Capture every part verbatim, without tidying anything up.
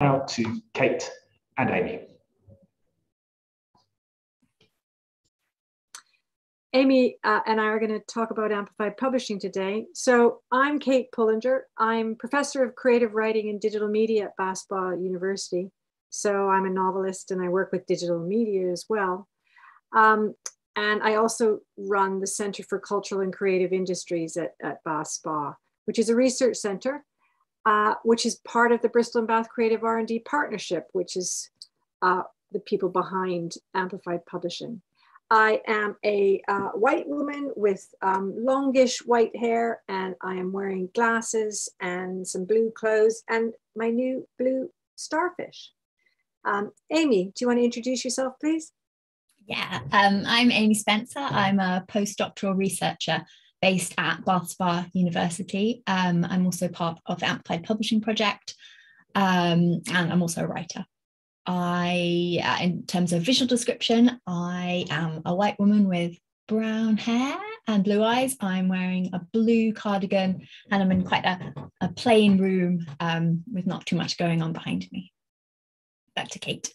out to Kate and Amy. Amy uh, and I are going to talk about Amplified Publishing today. So I'm Kate Pullinger. I'm Professor of Creative Writing and Digital Media at Bath Spa University. So I'm a novelist and I work with digital media as well. Um, and I also run the Center for Cultural and Creative Industries at, at Bath Spa, which is a research center, uh, which is part of the Bristol and Bath Creative R and D Partnership, which is uh, the people behind Amplified Publishing. I am a uh, white woman with um, longish white hair, and I am wearing glasses and some blue clothes and my new blue starfish. Um, Amy, do you want to introduce yourself, please? Yeah, um, I'm Amy Spencer. I'm a postdoctoral researcher based at Bath Spa University. Um, I'm also part of the Amplified Publishing Project, um, and I'm also a writer. I, uh, in terms of visual description, I am a white woman with brown hair and blue eyes. I'm wearing a blue cardigan and I'm in quite a, a plain room um, with not too much going on behind me. Back to Kate.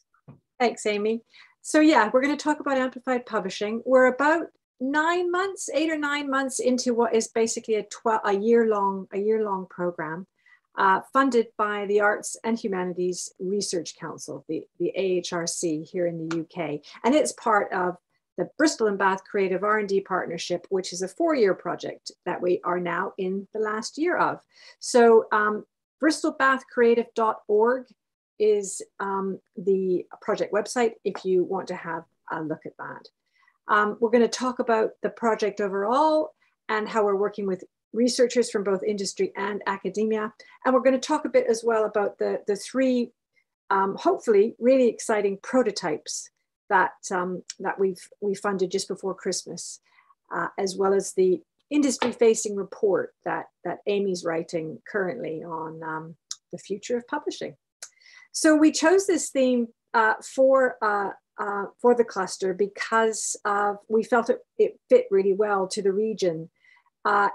Thanks, Amy. So yeah, we're going to talk about Amplified Publishing. We're about nine months, eight or nine months into what is basically a, a year-long a year-long program. Uh, funded by the Arts and Humanities Research Council, the, the A H R C here in the U K. And it's part of the Bristol and Bath Creative R and D Partnership, which is a four-year project that we are now in the last year of. So um, bristol bath creative dot org is um, the project website if you want to have a look at that. Um, we're going to talk about the project overall and how we're working with researchers from both industry and academia. And we're going to talk a bit as well about the, the three, um, hopefully, really exciting prototypes that, um, that we've we funded just before Christmas, uh, as well as the industry-facing report that, that Amy's writing currently on um, the future of publishing. So we chose this theme uh, for, uh, uh, for the cluster because uh, we felt it, it fit really well to the region. Uh,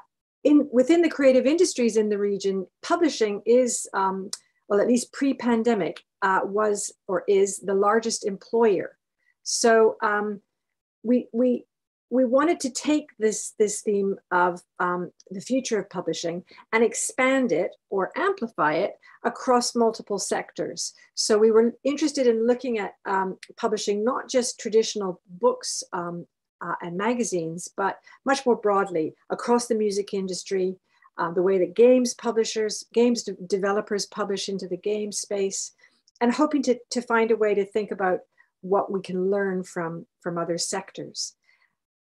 In, within the creative industries in the region, publishing is, um, well, at least pre-pandemic, uh, was or is the largest employer. So um, we, we, we wanted to take this, this theme of um, the future of publishing and expand it or amplify it across multiple sectors. So we were interested in looking at um, publishing, not just traditional books, um, Uh, and magazines, but much more broadly across the music industry, uh, the way that games publishers, games de developers publish into the game space, and hoping to, to find a way to think about what we can learn from, from other sectors.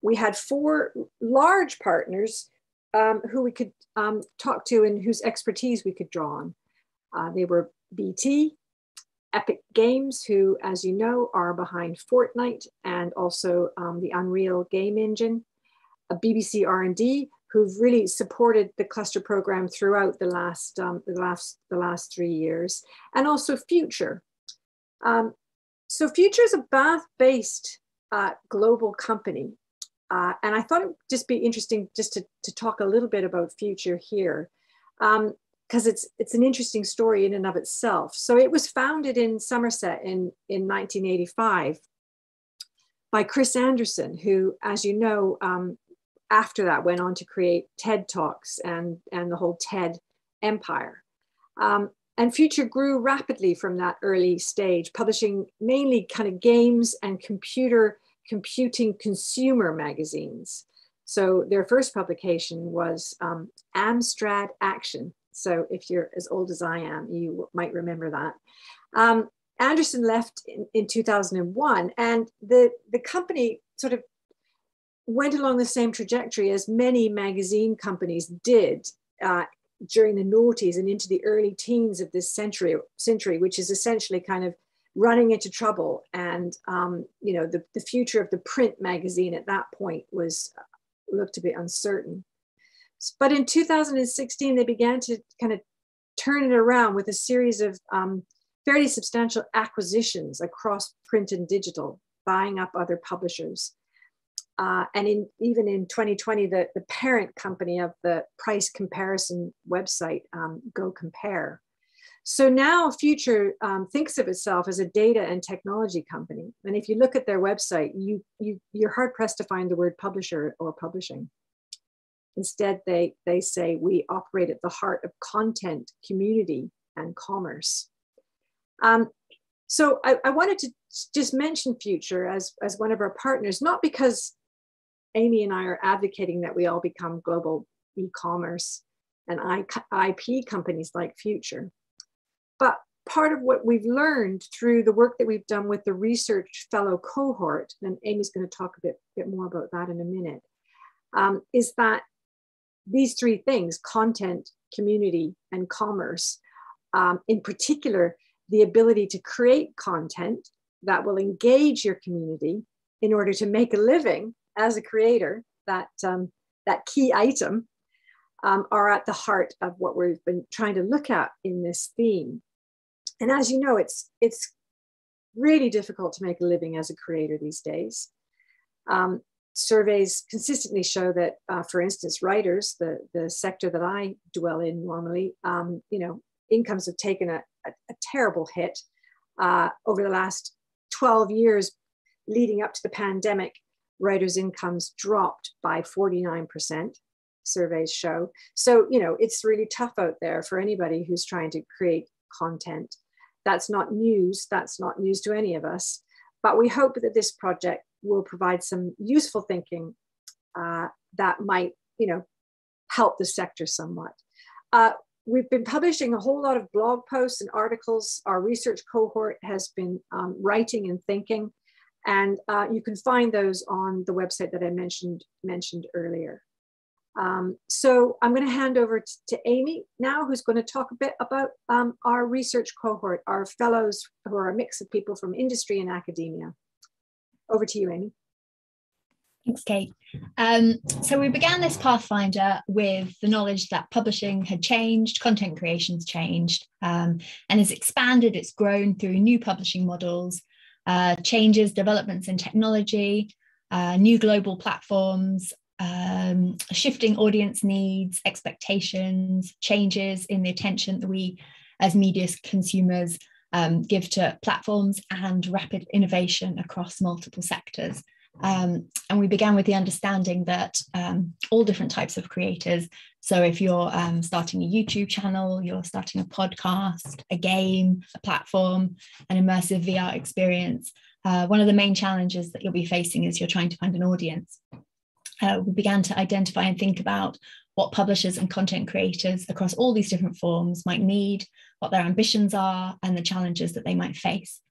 We had four large partners um, who we could um, talk to and whose expertise we could draw on. Uh, they were B T, Epic Games, who, as you know, are behind Fortnite and also um, the Unreal Game Engine, a B B C R and D, who've really supported the cluster program throughout the last, um, the last, the last three years, and also Future. Um, so Future is a Bath-based uh, global company. Uh, and I thought it would just be interesting just to, to talk a little bit about Future here. Um, because it's, it's an interesting story in and of itself. So it was founded in Somerset in, in nineteen eighty-five by Chris Anderson, who, as you know, um, after that went on to create TED Talks and, and the whole TED empire. Um, and Future grew rapidly from that early stage, publishing mainly kind of games and computer computing consumer magazines. So their first publication was um, Amstrad Action. So if you're as old as I am, you might remember that. Um, Anderson left in, in two thousand one, and the, the company sort of went along the same trajectory as many magazine companies did uh, during the noughties and into the early teens of this century, century which is essentially kind of running into trouble. And, um, you know, the, the future of the print magazine at that point was looked to be uncertain. But in two thousand sixteen, they began to kind of turn it around with a series of um, fairly substantial acquisitions across print and digital, buying up other publishers. Uh, and in, even in twenty twenty, the, the parent company of the price comparison website, um, GoCompare. So now Future um, thinks of itself as a data and technology company. And if you look at their website, you, you, you're hard pressed to find the word publisher or publishing. Instead, they, they say, we operate at the heart of content, community, and commerce. Um, so I, I wanted to just mention Future as, as one of our partners, not because Amy and I are advocating that we all become global e-commerce and I P companies like Future. But part of what we've learned through the work that we've done with the research fellow cohort, and Amy's going to talk a bit, bit more about that in a minute, um, is that these three things, content, community, and commerce, um, in particular, the ability to create content that will engage your community in order to make a living as a creator, that, um, that key item, Um, are at the heart of what we've been trying to look at in this theme. And as you know, it's, it's really difficult to make a living as a creator these days. Um, surveys consistently show that, uh, for instance, writers, the, the sector that I dwell in normally, um, you know, incomes have taken a, a, a terrible hit uh, over the last twelve years leading up to the pandemic. Writers' incomes dropped by forty-nine percent. Surveys show. So, you know, it's really tough out there for anybody who's trying to create content. That's not news. That's not news to any of us. But we hope that this project will provide some useful thinking uh, that might, you know, help the sector somewhat. Uh, we've been publishing a whole lot of blog posts and articles. Our research cohort has been um, writing and thinking. And uh, you can find those on the website that I mentioned, mentioned earlier. Um, so I'm going to hand over to, to Amy now, who's going to talk a bit about um, our research cohort, our fellows who are a mix of people from industry and academia. Over to you, Amy. Thanks, Kate. Um, so we began this Pathfinder with the knowledge that publishing had changed, content creation's changed, um, and has expanded, it's grown through new publishing models, uh, changes, developments in technology, uh, new global platforms, Um, shifting audience needs, expectations, changes in the attention that we as media consumers um, give to platforms, and rapid innovation across multiple sectors. Um, and we began with the understanding that um, all different types of creators, so if you're um, starting a YouTube channel, you're starting a podcast, a game, a platform, an immersive V R experience, uh, one of the main challenges that you'll be facing is you're trying to find an audience. Uh, we began to identify and think about what publishers and content creators across all these different forms might need, what their ambitions are, and the challenges that they might face.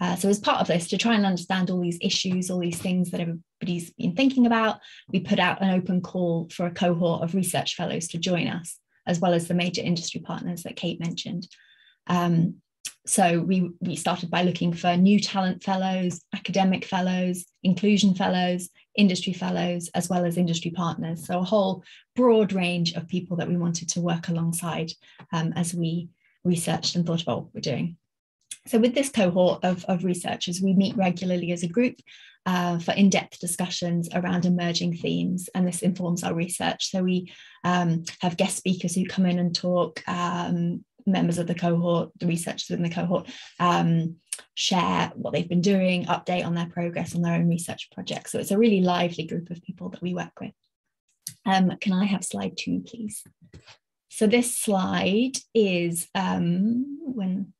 Uh, so as part of this, to try and understand all these issues, all these things that everybody's been thinking about, we put out an open call for a cohort of research fellows to join us, as well as the major industry partners that Kate mentioned. Um, So we, we started by looking for new talent fellows, academic fellows, inclusion fellows, industry fellows, as well as industry partners. So a whole broad range of people that we wanted to work alongside um, as we researched and thought about what we're doing. So with this cohort of, of researchers, we meet regularly as a group uh, for in-depth discussions around emerging themes, and this informs our research. So we um, have guest speakers who come in and talk, um, members of the cohort, the researchers within the cohort, um, share what they've been doing, update on their progress on their own research projects. So it's a really lively group of people that we work with. Um, can I have slide two, please? So this slide is um, when...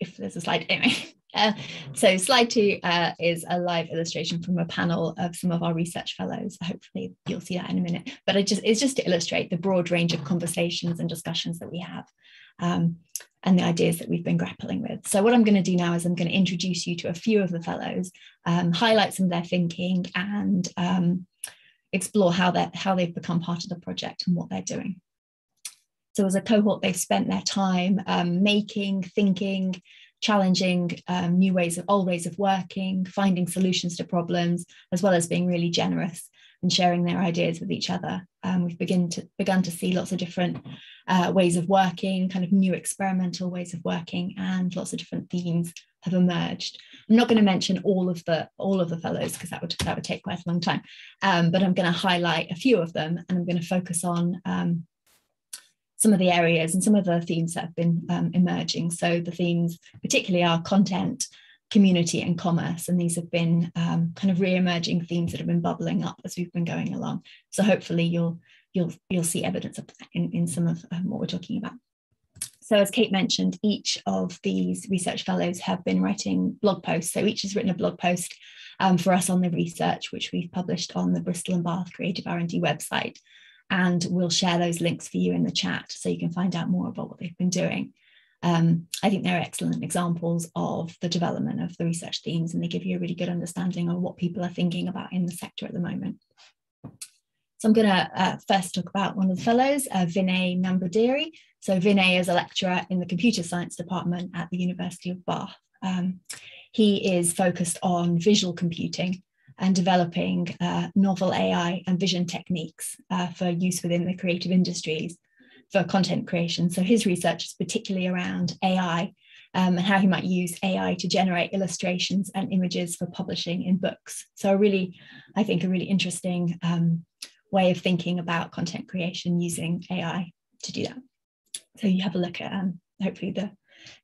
if there's a slide, anyway. Uh, so slide two uh, is a live illustration from a panel of some of our research fellows. Hopefully you'll see that in a minute, but it just, it's just to illustrate the broad range of conversations and discussions that we have um, and the ideas that we've been grappling with. So what I'm going to do now is I'm going to introduce you to a few of the fellows, um, highlight some of their thinking, and um, explore how, they're, how they've become part of the project and what they're doing. So as a cohort, they've spent their time um, making, thinking, challenging um, new ways of old ways of working, finding solutions to problems, as well as being really generous and sharing their ideas with each other. Um, we've begin to, begun to see lots of different uh, ways of working, kind of new experimental ways of working, and lots of different themes have emerged. I'm not going to mention all of the all of the fellows because that would that would take quite a long time, um, but I'm going to highlight a few of them, and I'm going to focus on. Um, some of the areas and some of the themes that have been um, emerging. So the themes particularly are content, community and commerce, and these have been um, kind of re-emerging themes that have been bubbling up as we've been going along. So hopefully you'll you'll you'll see evidence of that in, in some of um, what we're talking about. So as Kate mentioned, each of these research fellows have been writing blog posts. So each has written a blog post um, for us on the research, which we've published on the Bristol and Bath Creative R and D website. And we'll share those links for you in the chat so you can find out more about what they've been doing. Um, I think they're excellent examples of the development of the research themes, and they give you a really good understanding of what people are thinking about in the sector at the moment. So I'm going to uh, first talk about one of the fellows, uh, Vinay Nambudiri. So Vinay is a lecturer in the computer science department at the University of Bath. Um, he is focused on visual computing and developing uh, novel A I and vision techniques uh, for use within the creative industries for content creation. So his research is particularly around A I um, and how he might use A I to generate illustrations and images for publishing in books. So a really, I think, a really interesting um, way of thinking about content creation using A I to do that. So you have a look at, um, hopefully the,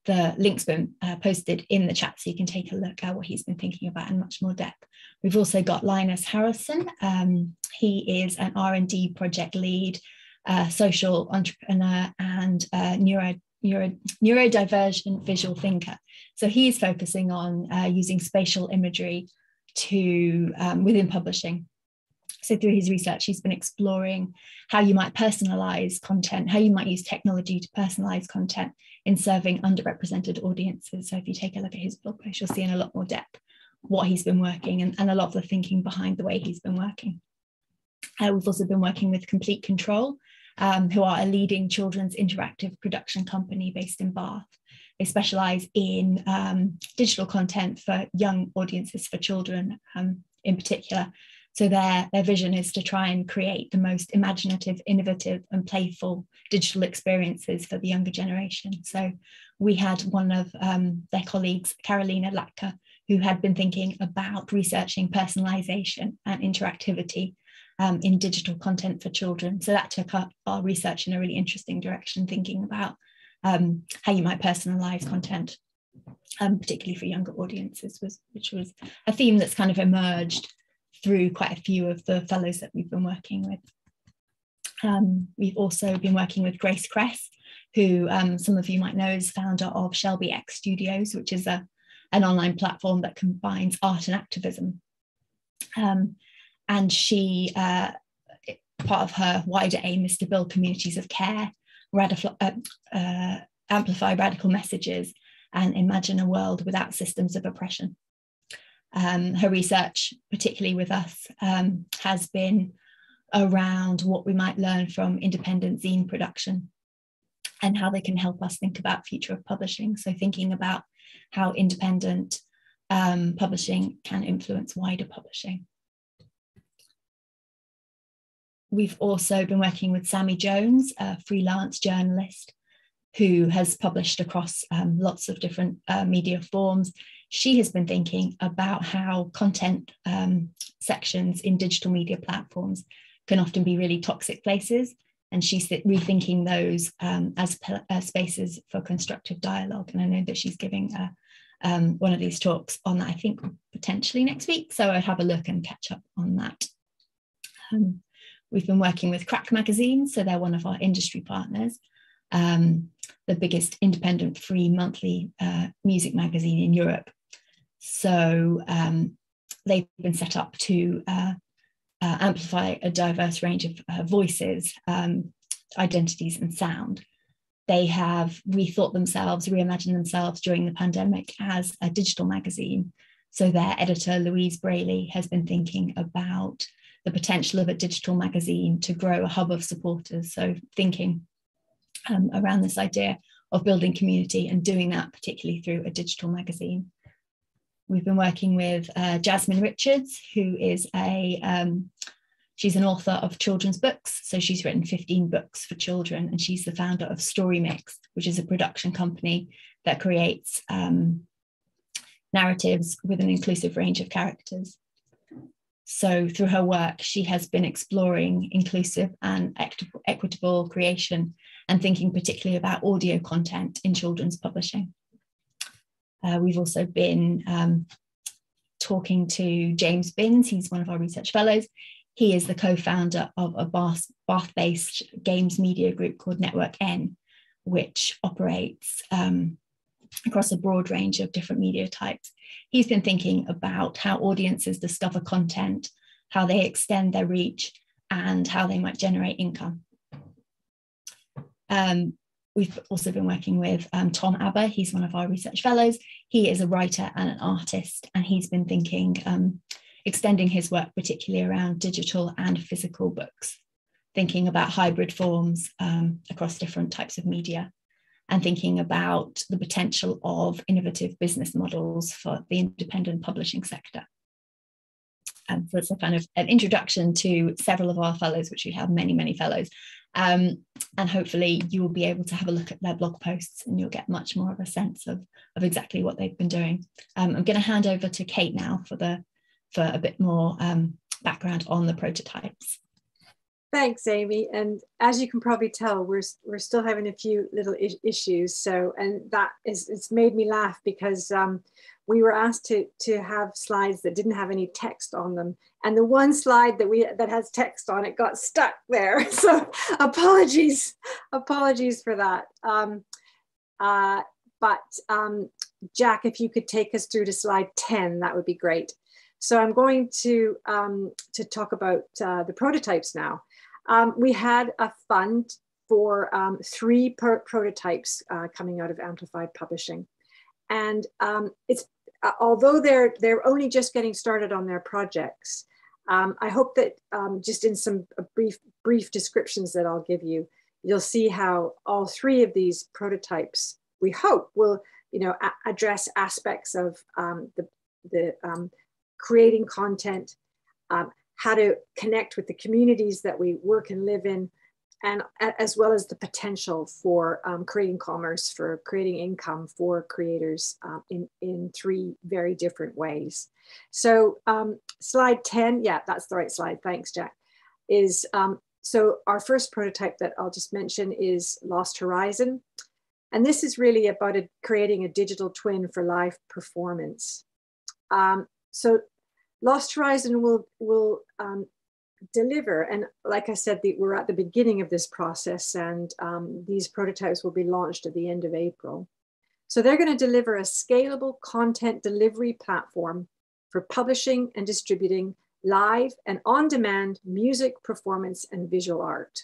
the link's been uh, posted in the chat so you can take a look at what he's been thinking about in much more depth. We've also got Linus Harrison. Um, he is an R and D project lead, uh, social entrepreneur and uh, neuro, neuro, neurodivergent visual thinker. So he's focusing on uh, using spatial imagery to um, within publishing. So through his research, he's been exploring how you might personalize content, how you might use technology to personalize content in serving underrepresented audiences. So if you take a look at his blog post, you'll see in a lot more depth what he's been working and, and a lot of the thinking behind the way he's been working. Uh, we've also been working with Complete Control, um, who are a leading children's interactive production company based in Bath. They specialize in um, digital content for young audiences, for children um, in particular. So their, their vision is to try and create the most imaginative, innovative and playful digital experiences for the younger generation. So we had one of um, their colleagues, Karolina Latka, who had been thinking about researching personalization and interactivity um, in digital content for children. So that took up our research in a really interesting direction, thinking about um, how you might personalize content, um, particularly for younger audiences, was, which was a theme that's kind of emerged through quite a few of the fellows that we've been working with. Um, we've also been working with Grace Kress, who um, some of you might know is founder of Shelby X Studios, which is a, an online platform that combines art and activism. Um, and she, uh, part of her wider aim is to build communities of care, uh, uh, amplify radical messages, and imagine a world without systems of oppression. Um, her research, particularly with us, um, has been around what we might learn from independent zine production and how they can help us think about future of publishing. So thinking about how independent um, publishing can influence wider publishing. We've also been working with Sammy Jones, a freelance journalist who has published across um, lots of different uh, media forms. She has been thinking about how content um, sections in digital media platforms can often be really toxic places, and she's rethinking those um, as, as spaces for constructive dialogue. And I know that she's giving uh, um, one of these talks on that, I think potentially next week, so I'll have a look and catch up on that. Um, we've been working with Crack Magazine, so they're one of our industry partners. Um, the biggest independent free monthly uh, music magazine in Europe. So um, they've been set up to uh, uh, amplify a diverse range of uh, voices, um, identities and sound. They have rethought themselves, reimagined themselves during the pandemic as a digital magazine. So their editor, Louise Brayley, has been thinking about the potential of a digital magazine to grow a hub of supporters. So thinking Um, around this idea of building community and doing that particularly through a digital magazine. We've been working with uh, Jasmine Richards, who is a, um, she's an author of children's books. So she's written fifteen books for children, and she's the founder of Story Mix, which is a production company that creates um, narratives with an inclusive range of characters. So through her work, she has been exploring inclusive and equitable creation and thinking particularly about audio content in children's publishing. Uh, we've also been um, talking to James Binns. He's one of our research fellows. He is the co-founder of a Bath-based games media group called Network N, which operates um, across a broad range of different media types. He's been thinking about how audiences discover content, how they extend their reach, and how they might generate income. Um, we've also been working with um, Tom Aber. He's one of our research fellows. He is a writer and an artist, and he's been thinking, um, extending his work particularly around digital and physical books, thinking about hybrid forms um, across different types of media, and thinking about the potential of innovative business models for the independent publishing sector. And so it's a kind of an introduction to several of our fellows, which we have many, many fellows. Um, and hopefully you will be able to have a look at their blog posts and you'll get much more of a sense of, of exactly what they've been doing. Um, I'm going to hand over to Kate now for, the, for a bit more um, background on the prototypes. Thanks, Amy. And as you can probably tell, we're, we're still having a few little issues. So, and that is, it's made me laugh because um, we were asked to, to have slides that didn't have any text on them. And the one slide that we, that has text on it got stuck there. So apologies, apologies for that. Um, uh, but um, Jack, if you could take us through to slide ten, that would be great. So I'm going to, um, to talk about uh, the prototypes now. Um, we had a fund for um, three prototypes uh, coming out of Amplified Publishing. And um, it's, uh, although they're, they're only just getting started on their projects, um, I hope that um, just in some brief, brief descriptions that I'll give you, you'll see how all three of these prototypes, we hope, will you know, address aspects of um, the, the um, creating content, um, how to connect with the communities that we work and live in, and as well as the potential for um, creating commerce, for creating income for creators uh, in, in three very different ways. So um, slide ten, yeah, that's the right slide, thanks Jack, is, um, so our first prototype that I'll just mention is Lost Horizon. And this is really about a, creating a digital twin for live performance. Um, so Lost Horizon will, will um, deliver, and like I said, the, we're at the beginning of this process, and um, these prototypes will be launched at the end of April. So they're going to deliver a scalable content delivery platform for publishing and distributing live and on-demand music, performance, and visual art.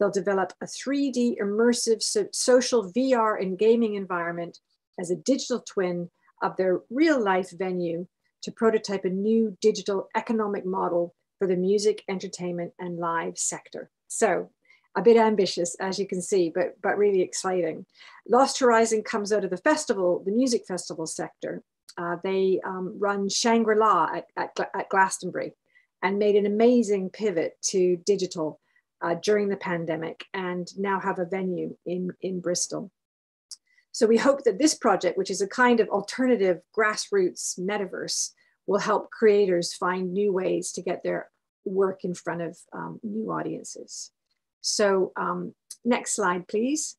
They'll develop a three D immersive so social V R and gaming environment as a digital twin of their real-life venue to prototype a new digital economic model for the music, entertainment, and live sector. So a bit ambitious, as you can see, but, but really exciting. Lost Horizon comes out of the festival, the music festival sector. Uh, they um, run Shangri-La at, at, at Glastonbury and made an amazing pivot to digital uh, during the pandemic, and now have a venue in, in Bristol. So we hope that this project, which is a kind of alternative grassroots metaverse, will help creators find new ways to get their work in front of um, new audiences. So um, next slide, please.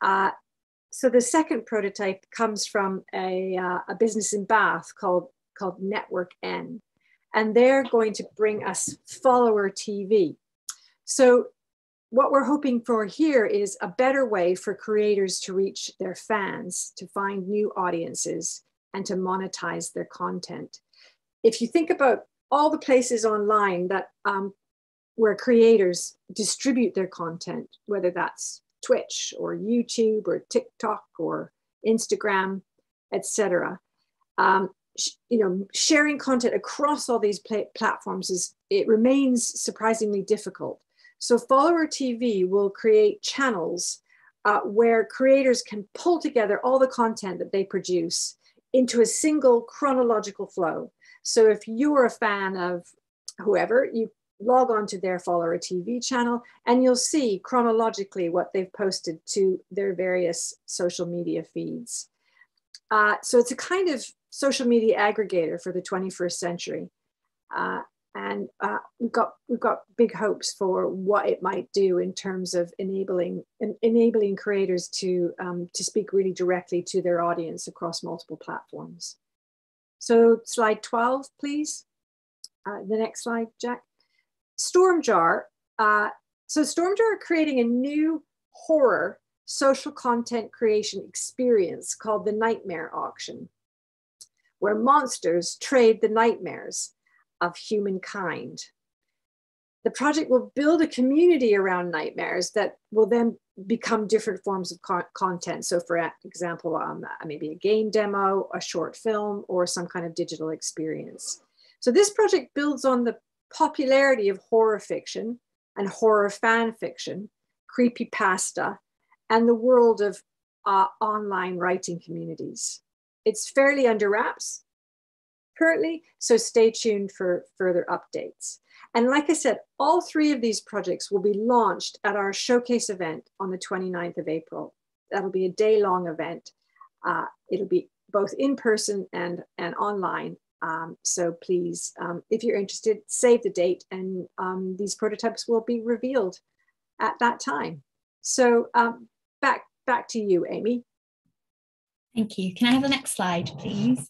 Uh, so the second prototype comes from a, uh, a business in Bath called, called Network N, and they're going to bring us Follower T V. So what we're hoping for here is a better way for creators to reach their fans, to find new audiences, and to monetize their content. If you think about all the places online that um, where creators distribute their content, whether that's Twitch or YouTube or TikTok or Instagram, et cetera, um, you know, sharing content across all these platforms is it remains surprisingly difficult. So Follower T V will create channels uh, where creators can pull together all the content that they produce into a single chronological flow. So if you are a fan of whoever, you log on to their Follower T V channel and you'll see chronologically what they've posted to their various social media feeds. Uh, so it's a kind of social media aggregator for the twenty-first century. Uh, And uh, we've got we've got big hopes for what it might do in terms of enabling en enabling creators to um, to speak really directly to their audience across multiple platforms. So slide twelve, please. Uh, the next slide, Jack. Stormjar. Uh, so Stormjar are creating a new horror social content creation experience called the Nightmare Auction, where monsters trade the nightmares of humankind. The project will build a community around nightmares that will then become different forms of co content. So for example, um, maybe a game demo, a short film, or some kind of digital experience. So this project builds on the popularity of horror fiction and horror fan fiction, creepypasta, and the world of uh, online writing communities. It's fairly under wraps currently, so stay tuned for further updates. And like I said, all three of these projects will be launched at our showcase event on the twenty-ninth of April. That'll be a day-long event. Uh, it'll be both in person and, and online. Um, so please, um, if you're interested, save the date, and um, these prototypes will be revealed at that time. So um, back, back to you, Amy. Thank you. Can I have the next slide, please?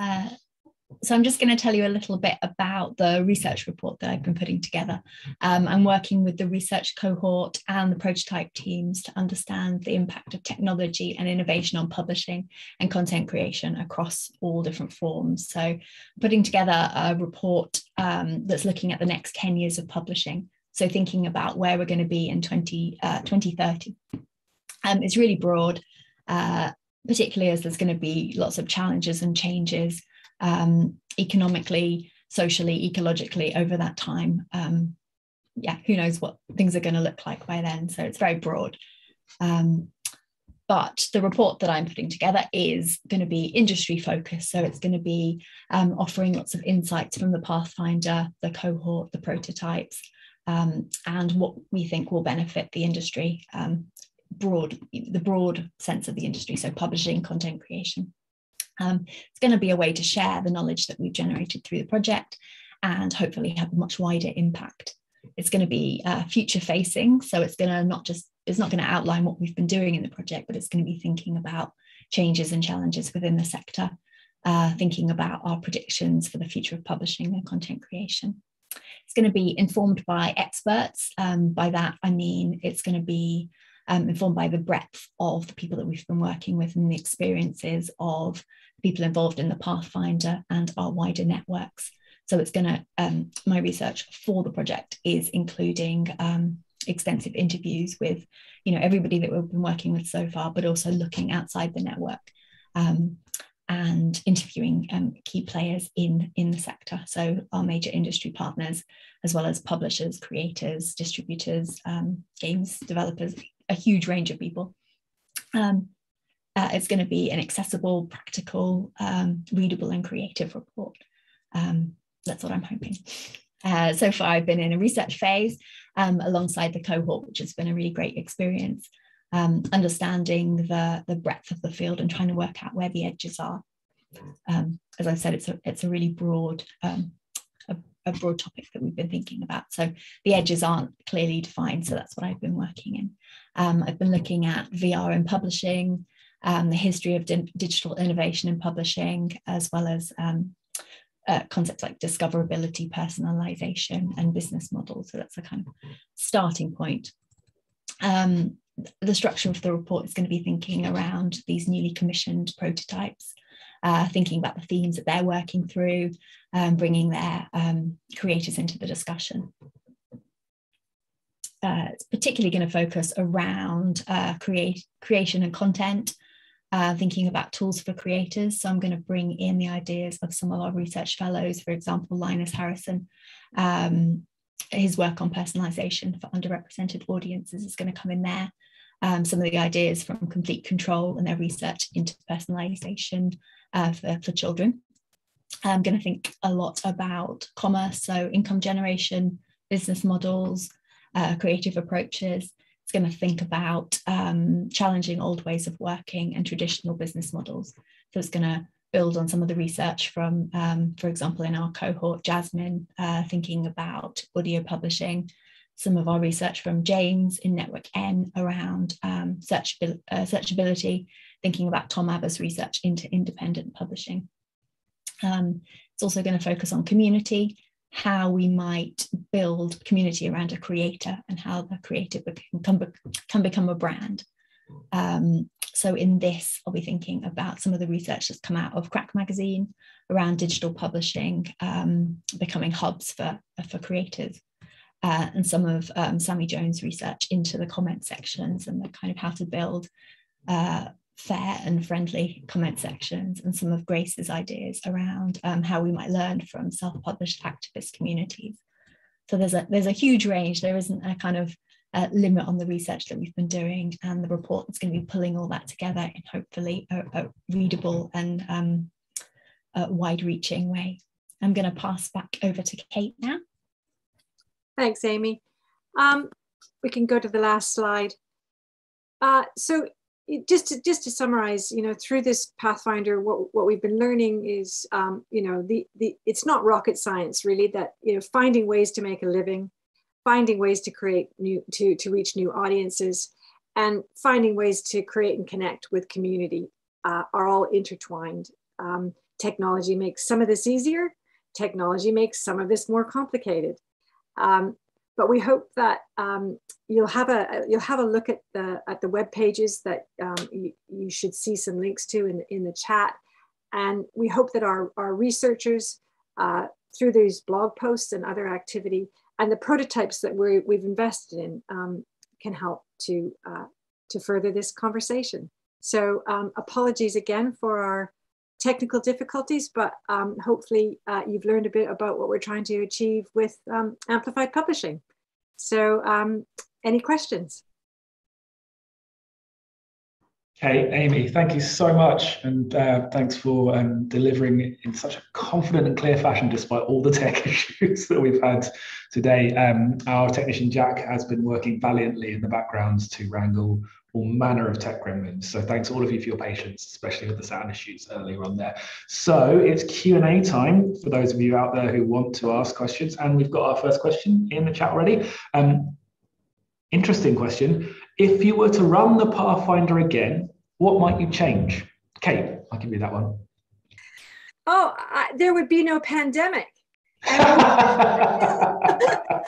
Uh, So I'm just going to tell you a little bit about the research report that I've been putting together. Um, I'm working with the research cohort and the prototype teams to understand the impact of technology and innovation on publishing and content creation across all different forms. So putting together a report um, that's looking at the next ten years of publishing. So thinking about where we're going to be in twenty thirty. Um, it's really broad, uh, particularly as there's going to be lots of challenges and changes Um, economically, socially, ecologically over that time. Um, yeah, who knows what things are going to look like by then. So it's very broad. Um, but the report that I'm putting together is going to be industry focused. So it's going to be um, offering lots of insights from the Pathfinder, the cohort, the prototypes, um, and what we think will benefit the industry, um, broad, the broad sense of the industry. So publishing, content creation. Um, it's going to be a way to share the knowledge that we've generated through the project and hopefully have a much wider impact. It's going to be uh, future facing. So it's going to not just, it's not going to outline what we've been doing in the project, but it's going to be thinking about changes and challenges within the sector, uh, thinking about our predictions for the future of publishing and content creation. It's going to be informed by experts. Um, by that, I mean, it's going to be um, informed by the breadth of the people that we've been working with and the experiences of people involved in the Pathfinder and our wider networks. So it's going to, um, my research for the project is including um, extensive interviews with, you know, everybody that we've been working with so far, but also looking outside the network um, and interviewing um, key players in, in the sector. So our major industry partners, as well as publishers, creators, distributors, um, games developers, a huge range of people. Um, Uh, it's going to be an accessible, practical, um, readable and creative report. Um, that's what I'm hoping. Uh, so far, I've been in a research phase um, alongside the cohort, which has been a really great experience, um, understanding the, the breadth of the field and trying to work out where the edges are. Um, as I said, it's a, it's a really broad, um, a, a broad topic that we've been thinking about. So the edges aren't clearly defined. So that's what I've been working in. Um, I've been looking at V R in publishing, Um, the history of di digital innovation in publishing, as well as um, uh, concepts like discoverability, personalization, and business models. So that's a kind of starting point. Um, the structure of the report is going to be thinking around these newly commissioned prototypes, uh, thinking about the themes that they're working through, um, bringing their um, creators into the discussion. Uh, it's particularly going to focus around uh, create, creation and content. Uh, thinking about tools for creators. So I'm going to bring in the ideas of some of our research fellows, for example, Linus Harrison. Um, his work on personalization for underrepresented audiences is going to come in there. Um, some of the ideas from Complete Control and their research into personalization uh, for, for children. I'm going to think a lot about commerce, so income generation, business models, uh, creative approaches. It's going to think about um, challenging old ways of working and traditional business models. So it's going to build on some of the research from, um, for example, in our cohort, Jasmine, uh, thinking about audio publishing, some of our research from James in Network N around um, searchabil uh, searchability, thinking about Tom Abbott's research into independent publishing. Um, it's also going to focus on community, how we might build community around a creator and how the creator can, can become a brand. Um, so in this, I'll be thinking about some of the research that's come out of Crack Magazine around digital publishing, um, becoming hubs for, for creators, uh, and some of um, Sammy Jones' research into the comment sections and the kind of how to build uh, fair and friendly comment sections, and some of Grace's ideas around um, how we might learn from self-published activist communities. So there's a, there's a huge range. There isn't a kind of Uh, limit on the research that we've been doing, and the report that's going to be pulling all that together in hopefully a, a readable and um, wide-reaching way. I'm going to pass back over to Kate now. Thanks, Amy. Um, we can go to the last slide. Uh, so just to, just to summarize, you know, through this Pathfinder, what, what we've been learning is, um, you know, the, the, it's not rocket science really, that, you know, finding ways to make a living, finding ways to create new, to, to reach new audiences, and finding ways to create and connect with community uh, are all intertwined. Um, technology makes some of this easier. Technology makes some of this more complicated. Um, but we hope that um, you'll have a you'll have a look at the at the web pages that um, you, you should see some links to in in the chat, and we hope that our our researchers uh, through these blog posts and other activity, and the prototypes that we're, we've invested in um, can help to, uh, to further this conversation. So um, apologies again for our technical difficulties, but um, hopefully uh, you've learned a bit about what we're trying to achieve with um, Amplified Publishing. So um, any questions? Kate, Amy, thank you so much, and uh, thanks for um, delivering in such a confident and clear fashion despite all the tech issues that we've had today. Um, our technician Jack has been working valiantly in the background to wrangle all manner of tech gremlins, so thanks all of you for your patience, especially with the sound issues earlier on there. So it's Q and A time for those of you out there who want to ask questions, and we've got our first question in the chat already. Um, interesting question. If you were to run the Pathfinder again, what might you change? Kate, I can do that one. Oh, I, there would be no pandemic. And,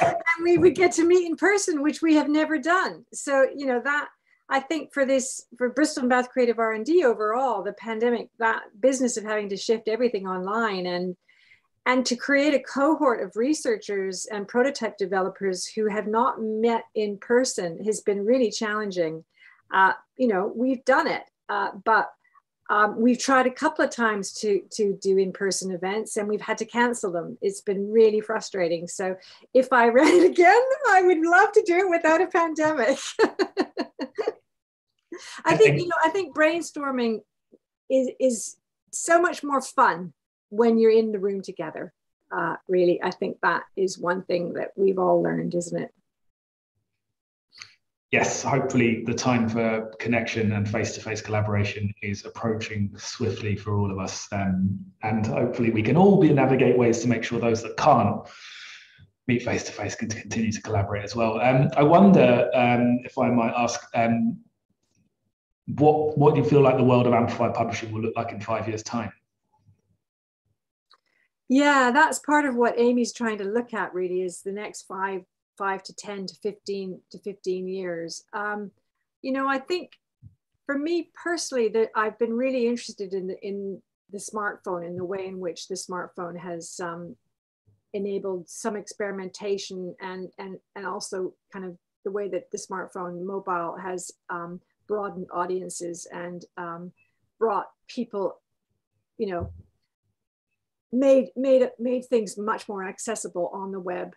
and we would get to meet in person, which we have never done. So, you know, that, I think for this, for Bristol and Bath Creative R and D overall, the pandemic, that business of having to shift everything online, and and to create a cohort of researchers and prototype developers who have not met in person has been really challenging. Uh, you know, we've done it, uh, but um, we've tried a couple of times to, to do in-person events, and we've had to cancel them. It's been really frustrating. So if I ran it again, I would love to do it without a pandemic. I think, you know, I think brainstorming is, is so much more fun when you're in the room together, uh, really. I think that is one thing that we've all learned, isn't it? Yes, hopefully the time for connection and face-to-face collaboration is approaching swiftly for all of us. Um, and hopefully we can all be navigate ways to make sure those that can't meet face-to-face can continue to collaborate as well. Um, I wonder, um, if I might ask, um, what, what do you feel like the world of Amplified Publishing will look like in five years' time? Yeah, that's part of what Amy's trying to look at really, is the next five, five to ten to fifteen to fifteen years. Um, you know, I think for me personally, that I've been really interested in the in the smartphone and the way in which the smartphone has um, enabled some experimentation, and and and also kind of the way that the smartphone mobile has um, broadened audiences and um, brought people, you know, made made made things much more accessible on the web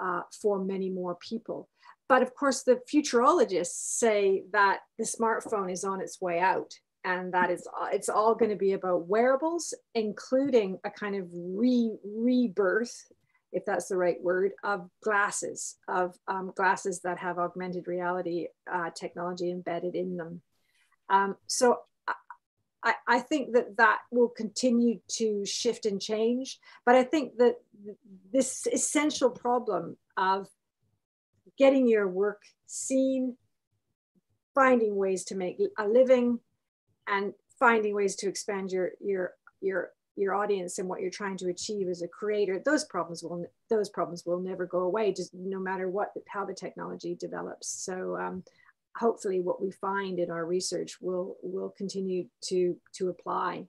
uh, for many more people. But of course, the futurologists say that the smartphone is on its way out, and that it's it's all going to be about wearables, including a kind of re rebirth, if that's the right word, of glasses of um, glasses that have augmented reality uh, technology embedded in them. Um, so I, I think that that will continue to shift and change. But I think that this essential problem of getting your work seen, finding ways to make a living, and finding ways to expand your your your your audience and what you're trying to achieve as a creator, those problems will those problems will never go away, just no matter what how the technology develops. So um, hopefully what we find in our research will will continue to to apply.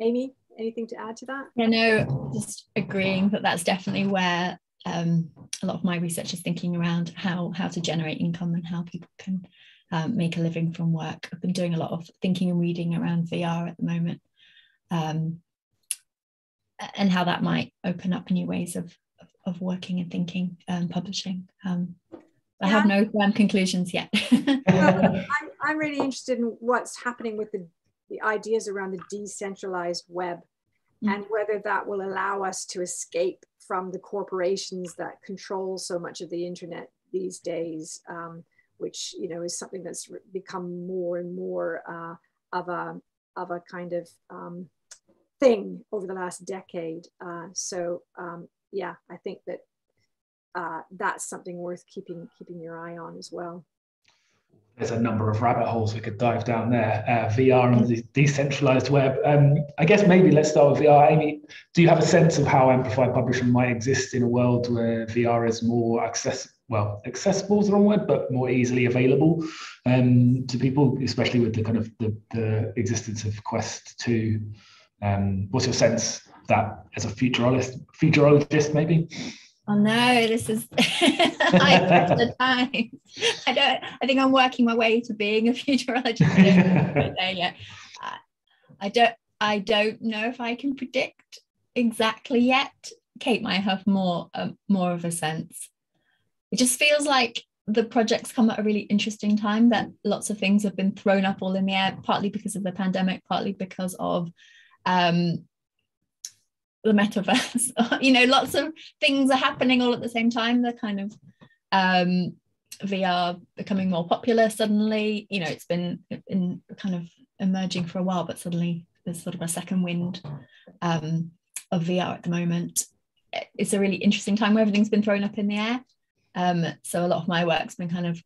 Amy, anything to add to that? I know, just agreeing that that's definitely where um, a lot of my research is thinking around how how to generate income and how people can um, make a living from work. I've been doing a lot of thinking and reading around V R at the moment, um, and how that might open up new ways of of, of working and thinking and publishing. Um, I have no firm conclusions yet. Well, I'm, I'm really interested in what's happening with the, the ideas around the decentralized web, mm-hmm. and whether that will allow us to escape from the corporations that control so much of the internet these days, um, which, you know, is something that's become more and more uh, of a of a kind of um, thing over the last decade. Uh, so um, yeah, I think that Uh, that's something worth keeping keeping your eye on as well. There's a number of rabbit holes we could dive down there. Uh, V R and the decentralized web. Um, I guess maybe let's start with V R. Amy, do you have a sense of how Amplified Publishing might exist in a world where V R is more accessible? Well, accessible is the wrong word, but more easily available um, to people, especially with the kind of the, the existence of Quest two. Um, what's your sense of that as a futurologist? Futurologist, maybe. Oh no, this is I, I don't I think I'm working my way to being a futurologist. Yeah. I, I don't I don't know if I can predict exactly yet. Kate might have more um, more of a sense. It just feels like the project's come at a really interesting time, that lots of things have been thrown up all in the air, partly because of the pandemic, partly because of um the metaverse. You know, lots of things are happening all at the same time. They're kind of um, V R becoming more popular suddenly. You know, it's been in kind of emerging for a while, but suddenly there's sort of a second wind um, of V R at the moment. It's a really interesting time where everything's been thrown up in the air. Um, so a lot of my work's been kind of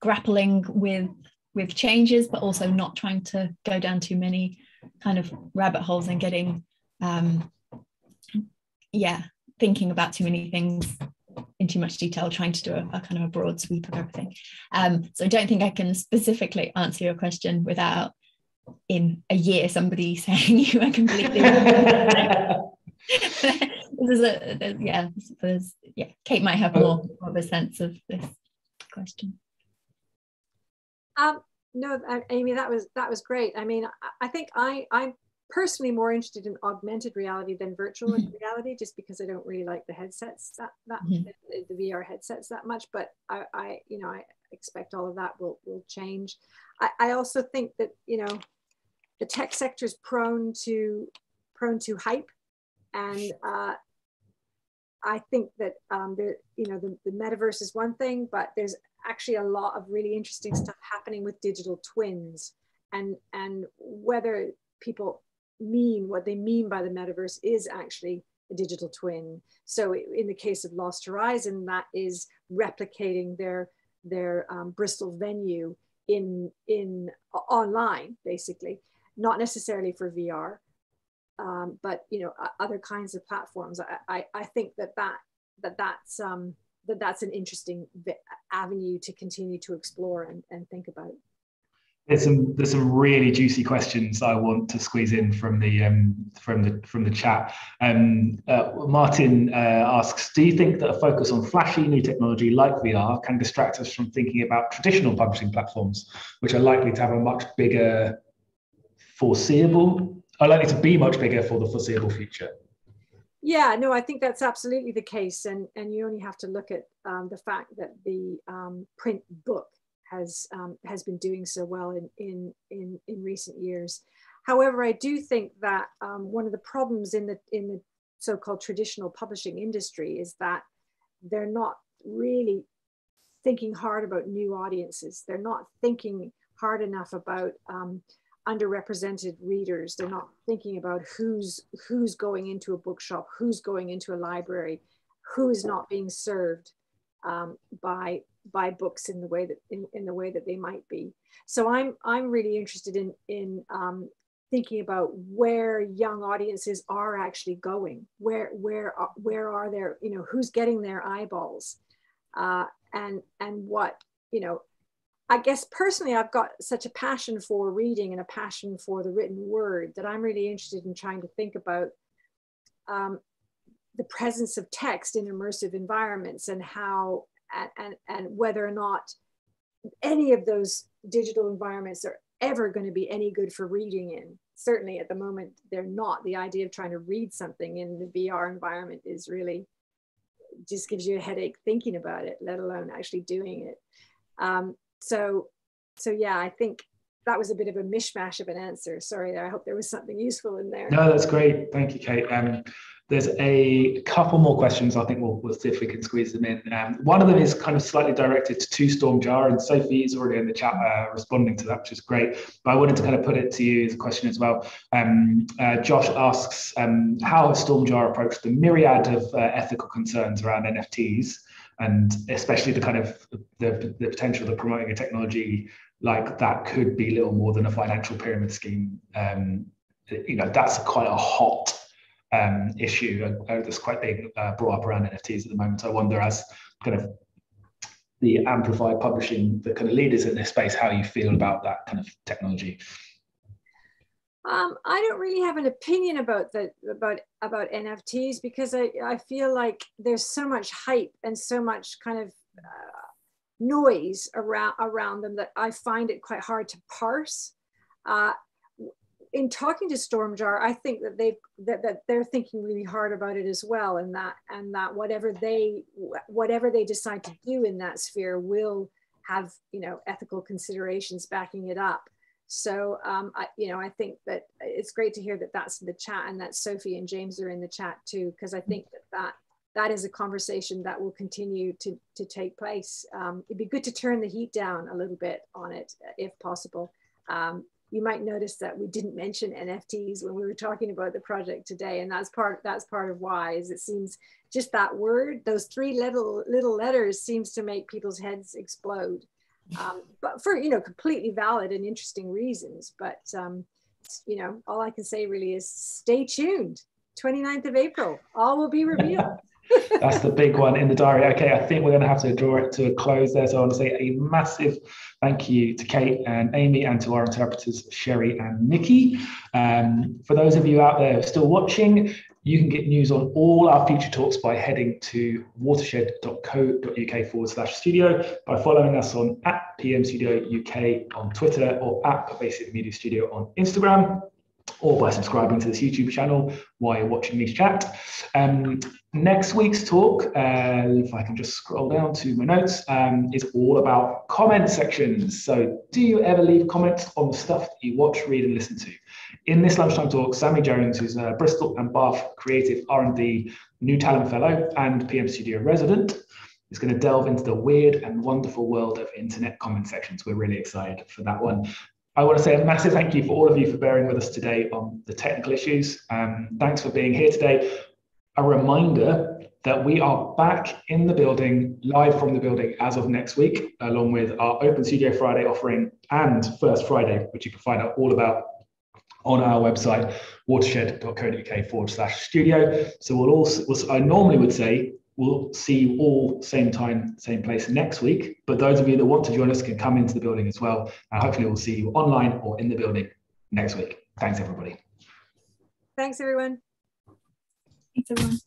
grappling with with changes, but also not trying to go down too many kind of rabbit holes and getting Um, yeah, thinking about too many things in too much detail, trying to do a, a kind of a broad sweep of everything. Um, so I don't think I can specifically answer your question without in a year somebody saying you are completely wrong. There's a, there's, yeah, there's, yeah, Kate might have more, more of a sense of this question. Um, no, Amy, that was that was great. I mean, I, I think I I. personally more interested in augmented reality than virtual mm-hmm. reality, just because I don't really like the headsets that, that mm-hmm. the, the V R headsets that much, but I, I you know, I expect all of that will, will change. I, I also think that, you know, the tech sector is prone to prone to hype, and uh, I think that um, the, you know, the, the metaverse is one thing, but there's actually a lot of really interesting stuff happening with digital twins, and and whether people mean what they mean by the metaverse is actually a digital twin. So in the case of Lost Horizon, that is replicating their their um, Bristol venue in in uh, online, basically, not necessarily for V R, um, but you know, other kinds of platforms. I, I I think that that that that's um that that's an interesting avenue to continue to explore and, and think about. There's some there's some really juicy questions I want to squeeze in from the um, from the from the chat. Um, uh, Martin uh, asks, do you think that a focus on flashy new technology like V R can distract us from thinking about traditional publishing platforms, which are likely to have a much bigger foreseeable are likely to be much bigger for the foreseeable future? Yeah, no, I think that's absolutely the case, and and you only have to look at um, the fact that the um, print book has um, has been doing so well in, in, in, in recent years. However, I do think that um, one of the problems in the, in the so-called traditional publishing industry is that they're not really thinking hard about new audiences. They're not thinking hard enough about um, underrepresented readers. They're not thinking about who's who's going into a bookshop, who's going into a library, who is not being served um, by by books in the way that in, in the way that they might be. So I'm I'm really interested in in um, thinking about where young audiences are actually going, where where where are their, you know, who's getting their eyeballs, uh, and and what, you know. I guess personally, I've got such a passion for reading and a passion for the written word that I'm really interested in trying to think about um, the presence of text in immersive environments and how and, and, and whether or not any of those digital environments are ever going to be any good for reading in. Certainly at the moment, they're not. The idea of trying to read something in the V R environment is really just gives you a headache thinking about it, let alone actually doing it. Um, So, so yeah, I think that was a bit of a mishmash of an answer. Sorry, I hope there was something useful in there. No, that's great. Thank you, Kate. Um, there's a couple more questions. I think we'll, we'll see if we can squeeze them in. Um, one of them is kind of slightly directed to Stormjar, and Sophie is already in the chat uh, responding to that, which is great. But I wanted to kind of put it to you as a question as well. Um, uh, Josh asks, um, how has Stormjar approached the myriad of uh, ethical concerns around N F Ts? And especially the kind of the, the potential that promoting a technology like that could be little more than a financial pyramid scheme. Um, you know, that's quite a hot um, issue that's quite being uh, brought up around N F Ts at the moment. So I wonder, as kind of the Amplified Publishing, the kind of leaders in this space, how you feel about that kind of technology. Um, I don't really have an opinion about the, about about N F Ts because I, I feel like there's so much hype and so much kind of uh, noise around around them that I find it quite hard to parse. Uh, in talking to Stormjar, I think that they that, that they're thinking really hard about it as well, and that and that whatever they whatever they decide to do in that sphere will have, you know, ethical considerations backing it up. So, um, I, you know, I think that it's great to hear that that's in the chat and that Sophie and James are in the chat too, because I think that, that that is a conversation that will continue to, to take place. Um, it'd be good to turn the heat down a little bit on it, if possible. Um, you might notice that we didn't mention N F Ts when we were talking about the project today, and that's part, that's part of why, is it seems just that word, those three little, little letters seems to make people's heads explode. Um, but for, you know, completely valid and interesting reasons. But, um, you know, all I can say really is stay tuned. twenty-ninth of April, all will be revealed. That's the big one in the diary. Okay, I think we're going to have to draw it to a close there. So I want to say a massive thank you to Kate and Amy and to our interpreters, Sherry and Nikki. Um, for those of you out there still watching, you can get news on all our future talks by heading to watershed.co.uk forward slash studio, by following us on at P M Studio U K on Twitter, or at Pervasive Media Studio on Instagram, or by subscribing to this YouTube channel while you're watching this chat. Um, next week's talk, uh, if I can just scroll down to my notes, um, is all about comment sections. So do you ever leave comments on the stuff that you watch, read and listen to? In this lunchtime talk, Sammy Jones, who's a Bristol and Bath Creative R and D New Talent Fellow and P M Studio resident, is going to delve into the weird and wonderful world of internet comment sections. We're really excited for that one. I want to say a massive thank you for all of you for bearing with us today on the technical issues. Um, thanks for being here today. A reminder that we are back in the building, live from the building as of next week, along with our Open Studio Friday offering and First Friday, which you can find out all about on our website, watershed.co.uk forward slash studio. So we'll also, we'll, I normally would say, we'll see you all same time, same place next week. But those of you that want to join us can come into the building as well. And hopefully we'll see you online or in the building next week. Thanks, everybody. Thanks, everyone. Thanks, everyone.